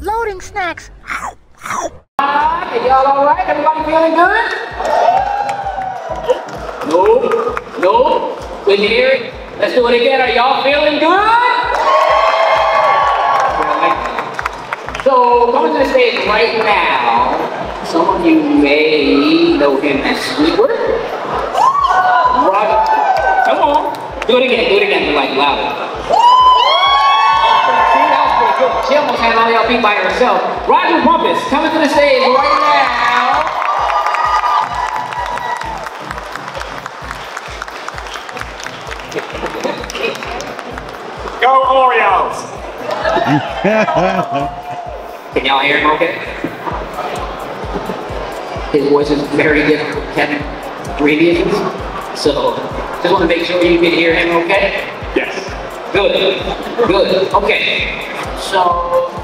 Loading Snacks. All right, are y'all all right? Everybody feeling good? No, no, didn't hear it. Let's do it again. Are y'all feeling good? So, coming to the stage right now, some of you may know him as Squidward. Roger. Come on. Do it again. Do it again. Like louder. She almost had all y'all beat by herself. Roger Bumpass coming to the stage right now. Go Orioles! Can y'all hear him okay? His voice is very different from Kevin's previous. So, just want to make sure you can hear him okay? Yes. Good. Good. Okay. So,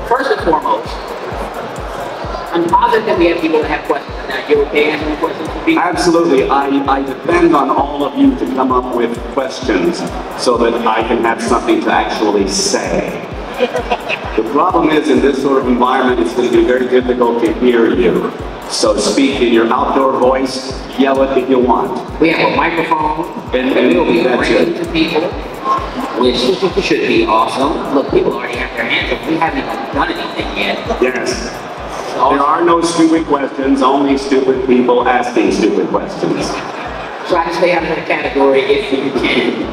first and foremost, I'm positive that we have people that have questions. Now, you okay answering questions for people? Absolutely. I depend on all of you to come up with questions so that I can have something to actually say. The problem is, in this sort of environment, it's going to be very difficult to hear you. So speak in your outdoor voice, yell it if you want. We have a microphone, and we'll be bringing to people, which should be awesome. Look, people already have their hands up. We haven't even done anything yet. Yes. So, there are no stupid questions, only stupid people asking stupid questions. Try to stay out of the category if you can.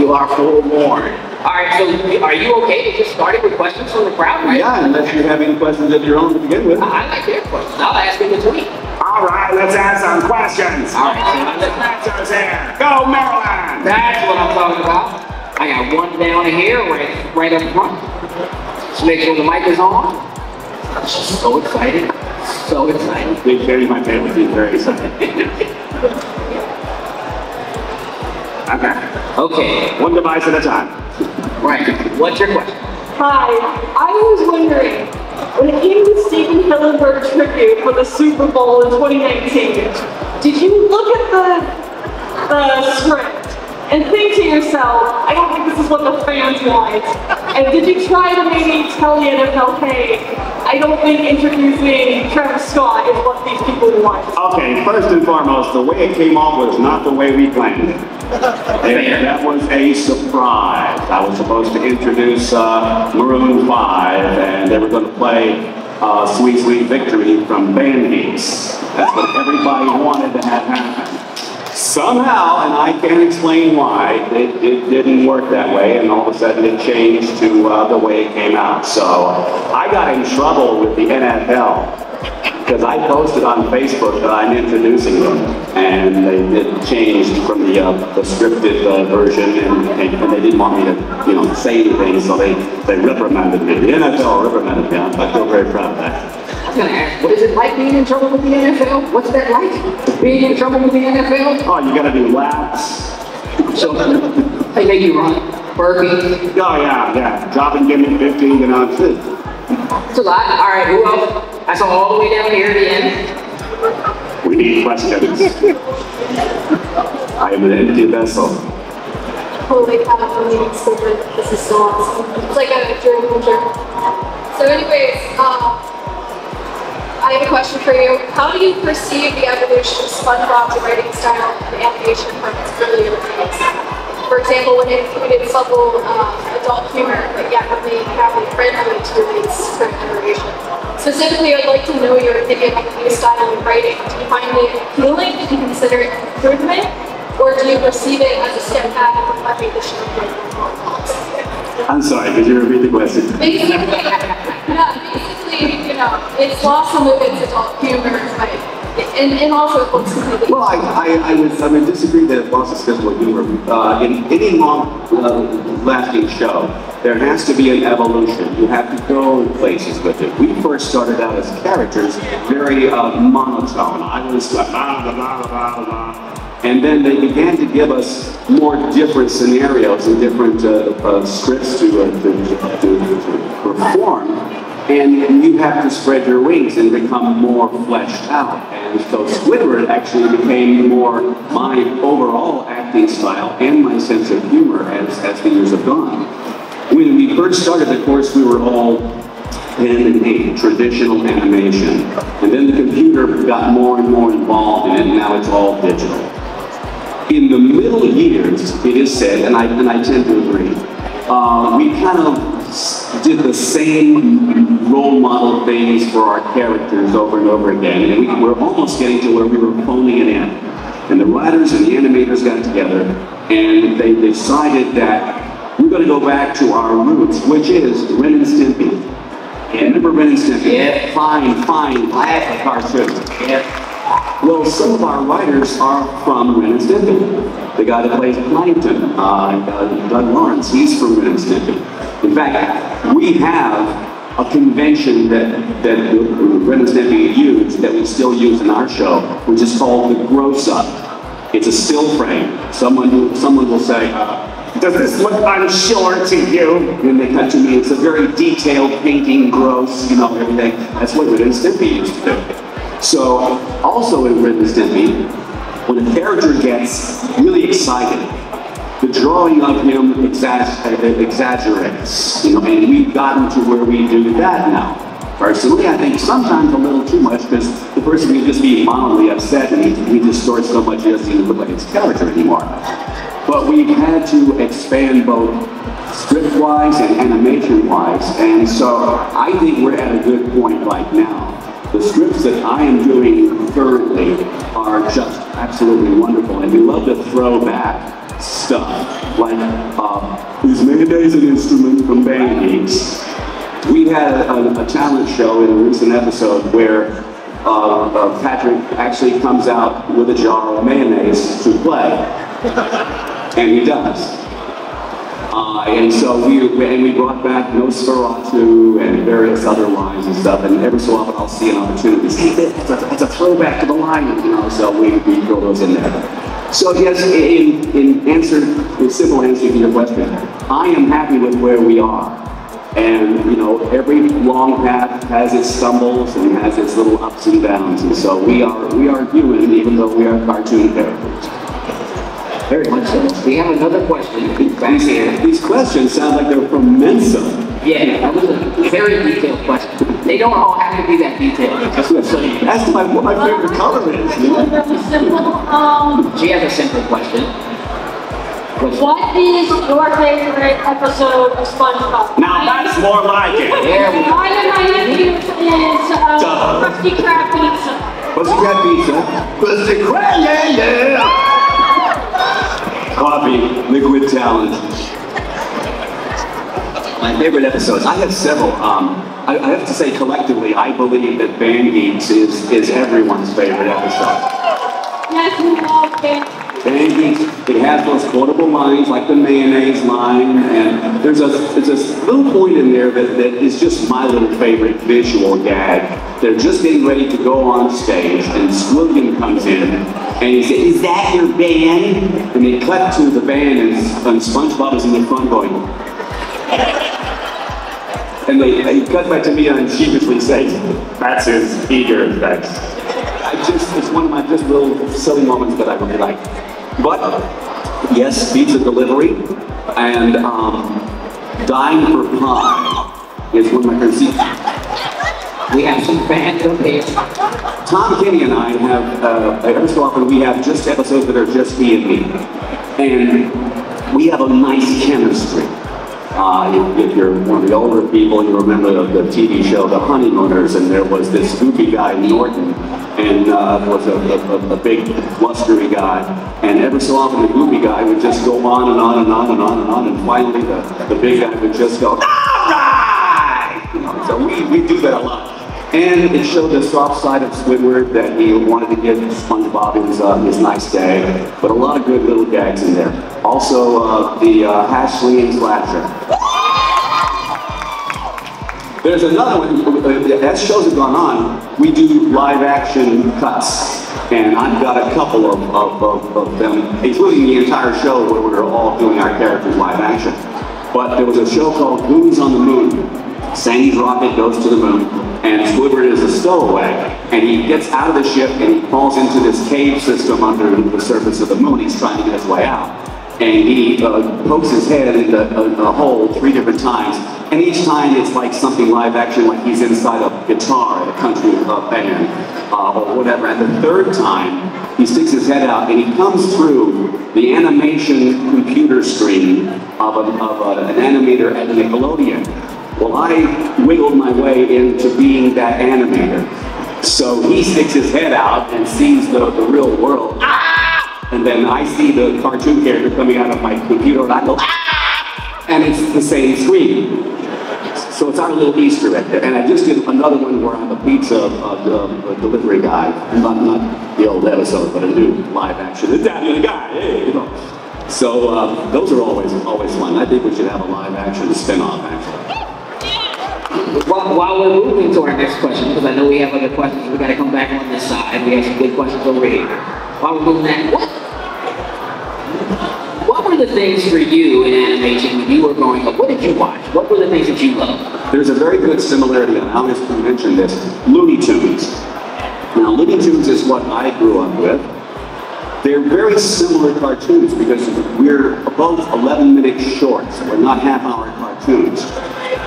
You are forewarned. All right, so are you okay to just start it with questions from the crowd, right? Yeah, unless you have any questions of your own to begin with. I like their questions. I'll ask in between. All right, let's have some questions. All right, let's have some questions. Go, Maryland! That's what I'm talking about. I got one down here, right up front. Just make sure the mic is on. So excited. So excited. Big Jerry, my family, is very excited. Okay. Okay. One device at a time. Right. What's your question? Hi. I was wondering, when it came to Stephen Hillenburg tribute for the Super Bowl in 2019, did you look at the script and think to yourself, I don't think this is what the fans want? And did you try to maybe tell the NFL, hey, I don't think introducing Travis Scott is what these people want? Okay, first and foremost, the way it came off was not the way we planned it. That was a surprise. I was supposed to introduce Maroon 5, and they were going to play Sweet Sweet Victory from Band-Aids. That's what everybody wanted to have happen. Somehow, and I can't explain why, it didn't work that way, and all of a sudden it changed to the way it came out. So I got in trouble with the NFL because I posted on Facebook that I'm introducing them, and it changed from the scripted version, and they didn't want me to, you know, say anything, so they reprimanded me. The NFL reprimanded me. I feel very proud of that. I was going to ask, what is it like being in trouble with the NFL? What's that like, being in trouble with the NFL? Oh, you got to do laps. So, they make you run, burpees. Oh, yeah. Drop and give me 15, you know, it's it. It's a lot. All right, who else? I saw all the way down here at the end. We need questions. I am an empty vessel. Holy cow, I'm eating so good. This is so awesome. It's like a journal. So anyways, I have a question for you. How do you perceive the evolution of SpongeBob's writing style and animation from its earlier days? For example, when it included subtle adult humor, but yet remained family friendly to its current generation. Specifically, I'd like to know your opinion on the new style of writing. Do you find it appealing? Do you consider it an improvement? Or do you perceive it as a step back from the traditional writing? I'm sorry, could you repeat the question? Basically, you know, it's lost some of its adult humor, but and also it looks completely. Well, I would disagree that it lost its physical humor. In any long-lasting show, there has to be an evolution. You have to go places with it. We first started out as characters very monotone. I was like, blah, blah, blah, blah, blah. And then they began to give us more different scenarios and different scripts to perform. And you have to spread your wings and become more fleshed out. And so Squidward actually became more my overall acting style and my sense of humor as the years have gone. When we first started, of course, we were all hand-in-hand, traditional animation. And then the computer got more and more involved in it, and now it's all digital. In the middle years, it is said, and I tend to agree, we kind of did the same role model things for our characters over and over again, and we're almost getting to where we were phoning it in. And the writers and the animators got together, and they decided that we're going to go back to our roots, which is Ren and Stimpy. Yeah. Remember Ren and Stimpy? Yeah. Fine, classic cartoon. Yeah. Well, some of our writers are from Ren and Stimpy. The guy that plays Plankton, Doug Lawrence, he's from Ren and Stimpy. In fact, we have a convention that Ren and Stimpy used that we still use in our show, which is called the gross up. It's a still frame. Someone will say, "Does this look unsure to you?" And they come to me. It's a very detailed painting, gross, you know, everything. That's what Ren and Stimpy used to do. So, also in Red Mist, when a character gets really excited, the drawing of him exaggerates, you know, and we've gotten to where we do that now. Personally, I think sometimes a little too much, because the person can just be mildly upset and he distorts so much he doesn't even look like his character anymore. But we've had to expand both script-wise and animation-wise, and so I think we're at a good point right now. The scripts that I am doing currently are just absolutely wonderful, and we love to throw back stuff. Like, is mayonnaise an instrument from Band Geeks? We had a talent show in a recent episode where Patrick actually comes out with a jar of mayonnaise to play, and he does. And so we brought back Nosferatu and various other lines and stuff, and every so often I'll see an opportunity to say, hey, that's a throwback to the line, you know, so we throw those in there. So yes, in simple answer to your question, I am happy with where we are. And, you know, every long path has its stumbles and has its little ups and downs, and so we are human, even though we are cartoon characters. Very much so. We have another question. These questions sound like they're from Mensa. Yeah, that was a very detailed question. They don't all have to be that detailed. That's what my favorite color is. She has a simple question. What is your favorite episode of SpongeBob? Now that's more like it. Mine and my nephew's is Krusty Krab Pizza. Krusty Krab Pizza? Krusty Krab, yeah! Coffee, liquid talent. My favorite episodes. I have several. I have to say collectively, I believe that Band Geeks is everyone's favorite episode. Yes, we love Band Geeks. It has those quotable lines like the mayonnaise line, and there's a little point in there that is just my little favorite visual gag. They're just getting ready to go on stage, and Squidward comes in. And he said, "Is that your band?" And they cut to the band, and SpongeBob is in the front going. And they cut back to me, and I sheepishly say, "That's his eager effect." It's one of my just little silly moments that I really like. But yes, pizza delivery and dying for pie is one of my favorite. We have some fandom here. Tom Kenny and I have, every so often we have just episodes that are just he and me. And we have a nice chemistry. If you're one of the older people, you remember the TV show The Honeymooners, and there was this goofy guy, Norton, and there was a big, blustery guy. And every so often the goofy guy would just go on and on and on and on and on, and finally the big guy would just go, "All right!" You know, so we do that a lot. And it showed the soft side of Squidward, that he wanted to give SpongeBob his nice day, but a lot of good little gags in there. Also, the Hashley and Slasher. There's another one, as shows have gone on, we do live action cuts. And I've got a couple of them, including the entire show where we're all doing our characters live action. But there was a show called Goons on the Moon. Sandy's rocket goes to the moon. And Squidward is a stowaway, and he gets out of the ship and he falls into this cave system under the surface of the moon. He's trying to get his way out. and he pokes his head into a hole 3 different times, and each time it's like something live action, like he's inside a guitar at a country band or whatever. And the 3rd time, he sticks his head out and he comes through the animation computer screen of, an animator at Nickelodeon. Well, I wiggled my way into being that animator. So he sticks his head out and sees the real world. Ah! And then I see the cartoon character coming out of my computer and I go, ah! And it's the same screen. So it's our little Easter egg there. And I just did another one where I'm a pizza delivery guy. Not the old episode, but a new live action. Italian guy, hey, you know. So those are always fun. I think we should have a live action spinoff, actually. While we're moving to our next question, because I know we have other questions, we got to come back on this side. We have some good questions over here. While we're moving that, what were the things for you in animation when you were growing up? What did you watch? What were the things that you loved? There's a very good similarity, and I always mention this, Looney Tunes. Now, Looney Tunes is what I grew up with. They're very similar cartoons because we're both 11-minute shorts. We're not half-hour cartoons.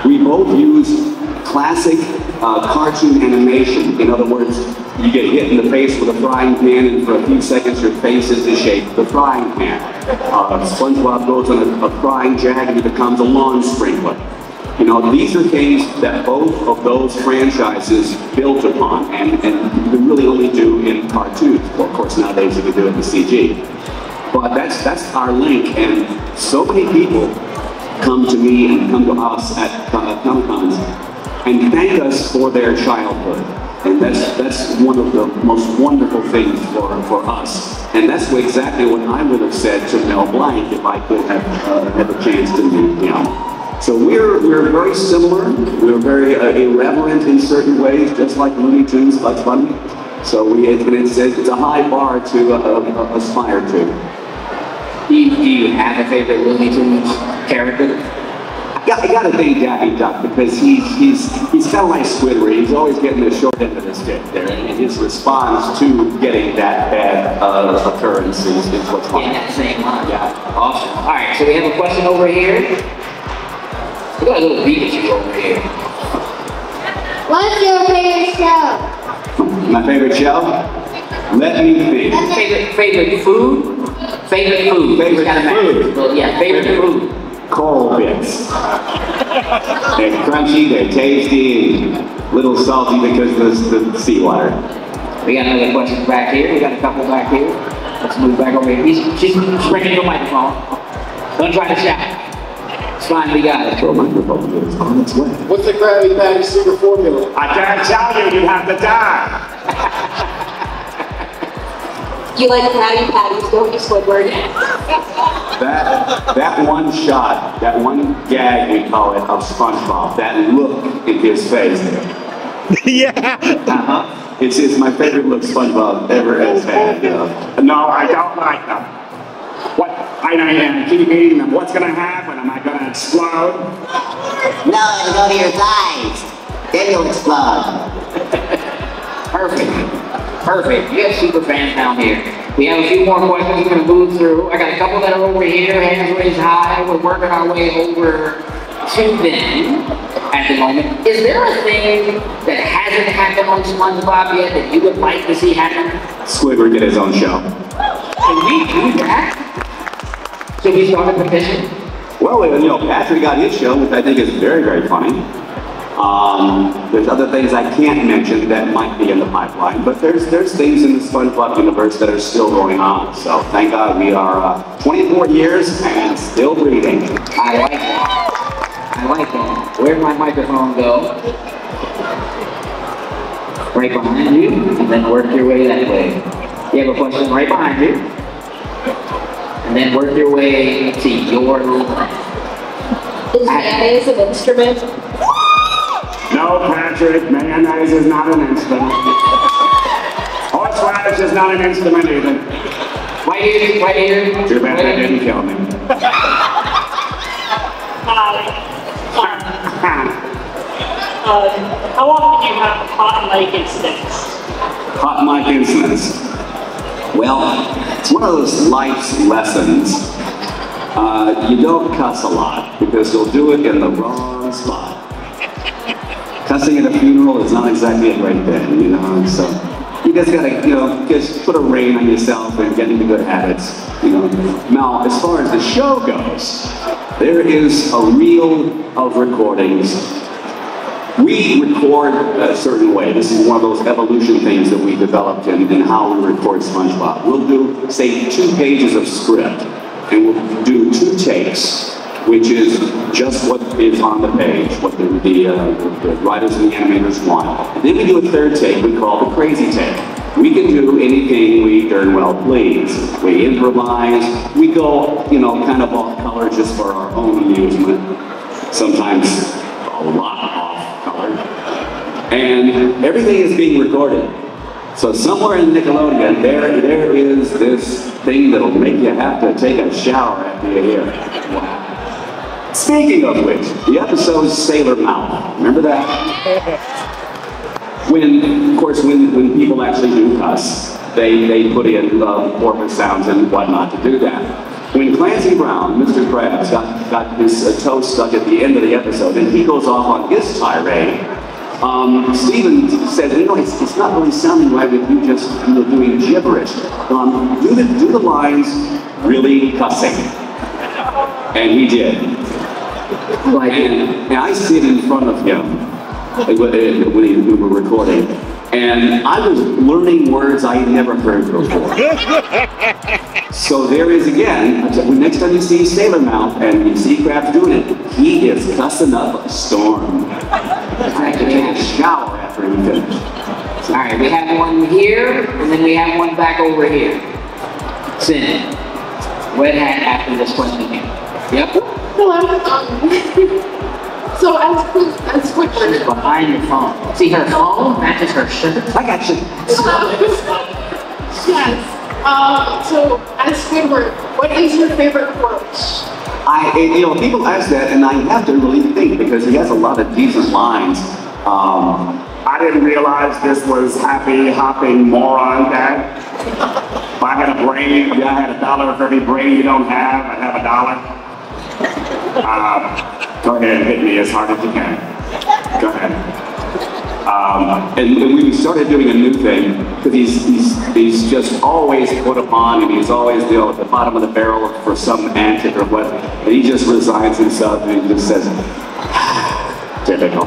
We both use classic cartoon animation. In other words, you get hit in the face with a frying pan, and for a few seconds your face is the shape of the frying pan. SpongeBob goes on a frying jag and he becomes a lawn sprinkler. You know, these are things that both of those franchises built upon, and you really only do in cartoons. Well, of course, nowadays you can do it in CG. But that's our link, and so many people come to me and come to us at Comic-Cons and thank us for their childhood. And that's one of the most wonderful things for us. And that's exactly what I would have said to Mel Blanc if I could have had the chance to meet him. So we're very similar. We're very irreverent in certain ways, just like Looney Tunes, like Bunny. So it's a high bar to aspire to. Do you have a favorite Looney Tunes character? I gotta think Jackie Duck, because he's kind of like Squidward. He's always getting the short end of the stick there, and his response to getting that bad occurrence is what's funny. Yeah, that same line. Yeah. Awesome. All right, so we have a question over here. We got a little Pikachu over here. What's your favorite show? My favorite show? Let me think. Favorite food? Favorite food. Favorite food. Well, yeah, favorite food. Coral bits. They're crunchy, they're tasty, and a little salty because of the seawater. We got another question back here. We got a couple back here. Let's move back over here. She's breaking your microphone. Don't try to shout. It's fine, we got it. Throw microphone is on its way. What's the Krabby Patty secret formula? I can't tell you, you have to die. You like Krabby Patties, don't you, Squidward? That one shot, that one gag, we call it, of SpongeBob, that look in his face. Yeah. Uh-huh. It's my favorite look SpongeBob ever has had. No, I don't like them. What? I keep eating them. What's going to happen? Am I going to explode? No, it'll go to your thighs. Then you'll explode. Perfect. You have super fans down here. We have a few more questions we're going to move through. I got a couple that are over here, hands raised high. We're working our way over to them at the moment. Is there a thing that hasn't happened on SpongeBob yet that you would like to see happen? Squidward did his own show. Can we do that? Should we start a petition? Well, you know, Patrick got his show, which I think is very, very funny. There's other things I can't mention that might be in the pipeline, but there's things in the SpongeBob universe that are still going on. So thank God we are 24 years and still breathing. I like that. I like that. Where'd my microphone go? Right behind you, and then work your way that way. You have a question right behind you, and then work your way to your left. Is mayonnaise an instrument? No, Patrick, mayonnaise is not an instrument. Horseradish is not an instrument either. Right here. Too bad they didn't kill me. How often do you have hot mic incidents? Hot mic incidents. Well, it's one of those life's lessons You don't cuss a lot because you'll do it in the wrong spot. Cussing at a funeral is not exactly a great thing, you know, so you just gotta, you know, just put a rein on yourself and get into good habits, you know. Now, as far as the show goes, there is a reel of recordings. We record a certain way. This is one of those evolution things that we developed in how we record SpongeBob. We'll do, say, 2 pages of script, and we'll do 2 takes. Which is just what is on the page, what the writers and the animators want. And then we do a 3rd take we call the crazy take. We can do anything we darn well please. We improvise, we go, you know, kind of off color just for our own amusement. Sometimes a lot off color. And everything is being recorded. So somewhere in Nickelodeon, there is this thing that'll make you have to take a shower after you hear it. Wow. Speaking of which, the episode Sailor Mouth, remember that? When, of course, when people actually do cuss, they put in orphan sounds and whatnot to do that. When Clancy Brown, Mr. Krabs, got his toe stuck at the end of the episode, and he goes off on his tirade, Stephen said, you know, it's not really sounding right with you just doing gibberish. Do the lines really cussing. And he did. Like, and I sit in front of him when we were recording, and I was learning words I had never heard before. So there is again, next time you see Sailor Mouth and you see Krabs doing it, he is cussing up a storm. I had to take a shower after he finished. All right, we have one here, and then we have one back over here. Sin, red hat after this one again. Yep. Hello. So as Squidward is behind your phone. See, her phone matches her shirt. I got you. Yes. So as Squidward, what is your favorite quote? You know, people ask that, and I have to really think because he has a lot of decent lines. I didn't realize this was happy hopping moron dad. If I had a brain, I had $1 for every brain you don't have. I'd have $1. Go ahead and hit me as hard as you can. Go ahead. And we started doing a new thing, because he's just always put upon, and he's always, you know, at the bottom of the barrel for some antic or what, and he just resigns himself and he just says, typical.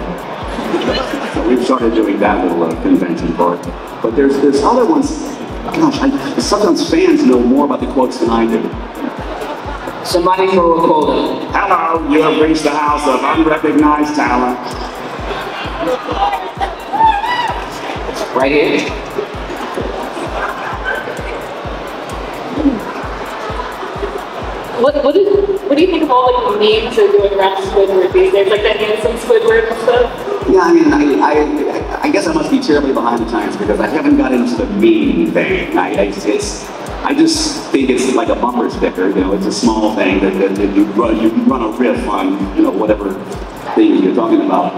So we've started doing that little convention part. But there's other ones, gosh, sometimes fans know more about the quotes than I do. Somebody throw a quote. Hello, you have reached the house of unrecognized talent. Right here. What do you think of all like the memes that are going around Squidward these days? Like that handsome Squidward and stuff? Yeah, I mean, I guess I must be terribly behind the times because I haven't got into the meme thing. I just think it's like a bumper sticker, you know, it's a small thing that you run a riff on, you know, whatever thing you're talking about.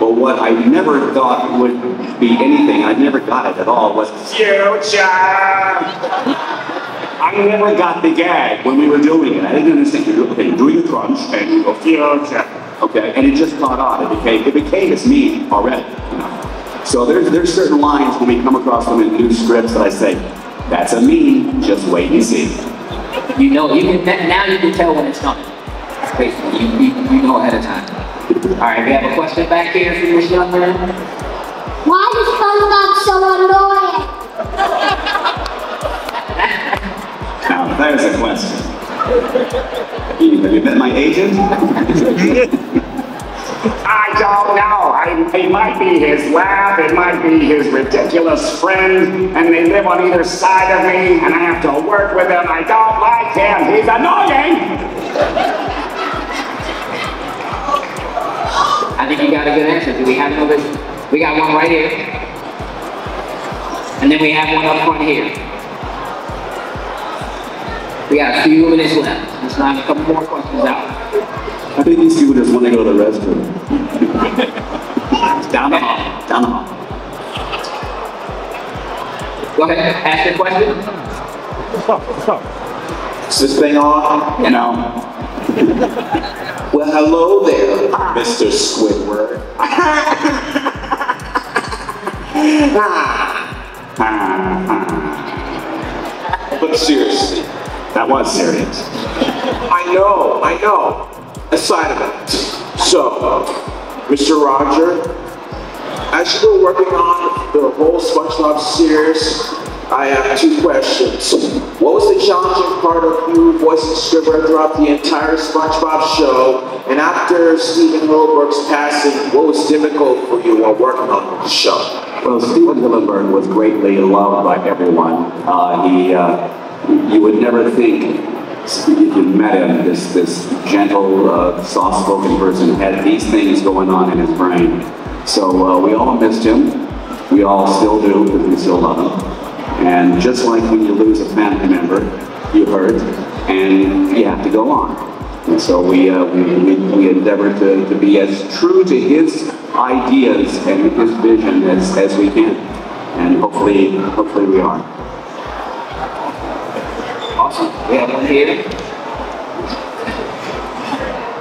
But what I never thought would be anything, I never got it at all, was future! I never got the gag when we were doing it. I didn't understand, okay, do your crunch and you go future. Okay, and it just caught on, it became this meme already, you know. So there's certain lines when we come across them in new scripts that I say, that's a meme, just wait and see. You know, now you can tell when it's coming. Basically, you know ahead of time. Alright, we have a question back here from this young man. Why is SpongeBob so annoying? Now, there's a question. Have you met my agent? I don't know. It might be his lab, it might be his ridiculous friend, and they live on either side of me, and I have to work with him. I don't like him. He's annoying! I think you got a good answer. Do we have another? We got one right here. And then we have one up front here. We got a few minutes left. Let's knock a couple more questions out. I think these people just want to go to the restroom. Down the hall. Down the hall. Go ahead. Ask your question. Stop. Is this thing on? You know? Well, hello there, Mr. Squidward. But seriously, that was serious. I know. Aside of it. So, Mr. Roger, as you were working on the whole SpongeBob series, I have two questions. What was the challenging part of you voicing Squidward throughout the entire SpongeBob show? And after Stephen Hillenburg's passing, what was difficult for you while working on the show? Well, Stephen Hillenburg was greatly loved by everyone. You would never think, if you met him, this gentle, soft-spoken person had these things going on in his brain. So we all missed him. We all still do, because we still love him. And just like when you lose a family member, you hurt, and you have to go on. And so we endeavor to be as true to his ideas and his vision as we can. And hopefully we are. Awesome. We have one here.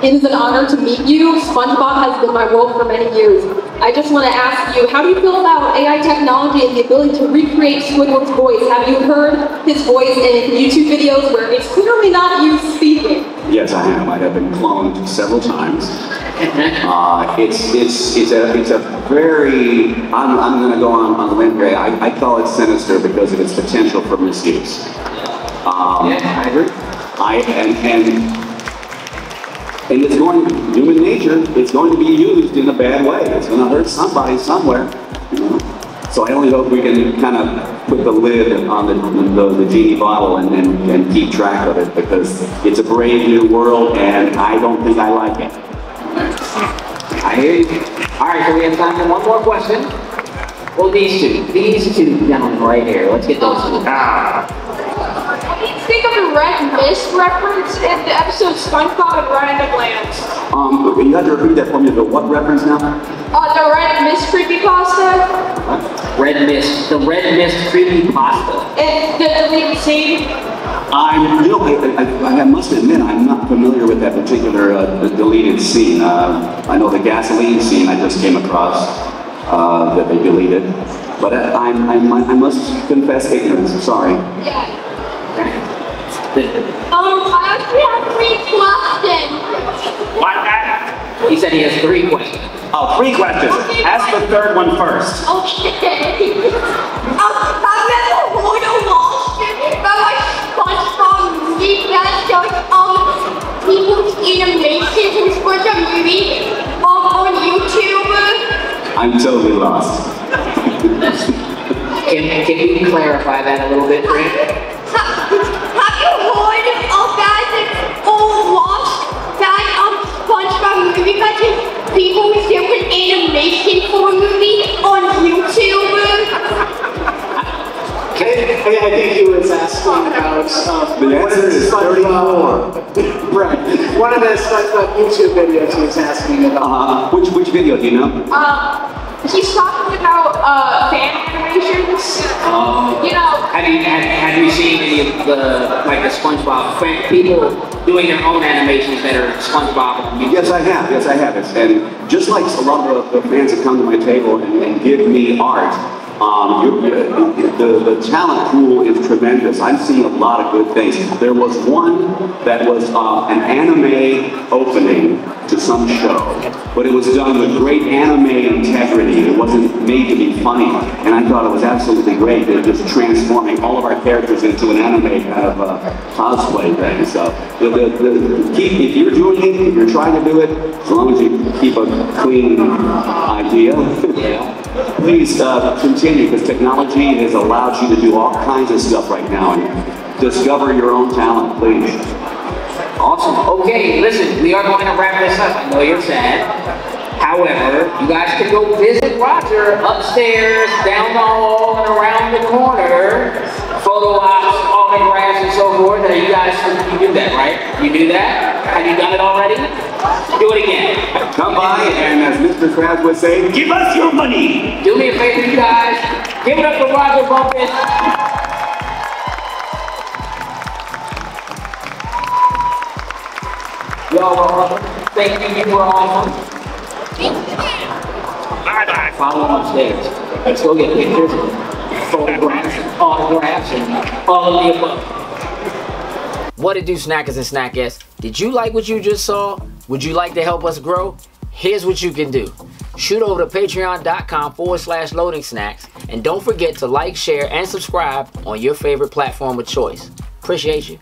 It is an honor to meet you. SpongeBob has been my role for many years. I just want to ask you, how do you feel about AI technology and the ability to recreate Squidward's voice? Have you heard his voice in YouTube videos where it's clearly not you speaking? Yes, I have. I have been cloned several times. It's a very, I'm going to go on a limb here. I call it sinister because of its potential for misuse. Yeah, I agree. And it's going, human nature, it's going to be used in a bad way. It's going to hurt somebody somewhere. So I only hope we can kind of put the lid on the genie bottle and keep track of it, because it's a brave new world and I don't think I like it. I hear you. All right, so we have time for one more question. Well, these two gentlemen right here. Let's get those. What do you think of the Red Mist reference in the episode SpongeBob and Ren and Stimpy? You had to repeat that for me, but what reference now? The Red Mist creepypasta. Red Mist. The Red Mist creepypasta. And the deleted scene. I must admit I'm not familiar with that particular deleted scene. I know the gasoline scene I just came across that they deleted, but I must confess ignorance. Sorry. Yeah. I actually have 3 questions. What? He said he has 3 questions. Oh, 3 questions. Okay, ask the third one first. Okay. I've never heard a monster, but my SpongeBob movie that shows people's animations for the movie on YouTube. I'm totally lost. Can you clarify that a little bit for me? Have you heard of that old lost that SpongeBob movie that people with different animation for a movie on YouTube? I think he was asking about the answer is 34. Right. One of the SpongeBob YouTube videos he was asking about. Which video do you know? He's talking about fan animations. You know. Have you seen any of the SpongeBob fan people doing their own animations that are SpongeBob? Yes, I have. And just like a lot of the fans that come to my table and give me art, the talent pool is tremendous. I'm seeing a lot of good things. There was one that was an anime opening to some show, but it was done with great anime integrity. It wasn't made to be funny, and I thought it was absolutely great. They're just transforming all of our characters into an anime kind of cosplay thing. So if you're doing it, if you're trying to do it, as long as you keep a clean idea, please continue, because technology has allowed you to do all kinds of stuff right now, and discover your own talent, please. Awesome. Okay, listen, we are going to wrap this up. I know you're sad. However, you guys can go visit Roger upstairs, down the hall, and around the corner. Photo ops, autographs, and so forth. Now, you guys, you do that, right? You do that? Have you done it already? Do it again. Come by, and as Mr. Krabs would say, give us your money. Do me a favor, you guys. Give it up for Roger Bumpass. all are welcome. Thank you, you are awesome. Thank you. Bye-bye. Follow on stage. Let's go get pictures, photographs, autographs, and all of the above. What it do, snackers and snackettes? Did you like what you just saw? Would you like to help us grow? Here's what you can do. Shoot over to patreon.com/loadingsnacks and don't forget to like, share, and subscribe on your favorite platform of choice. Appreciate you.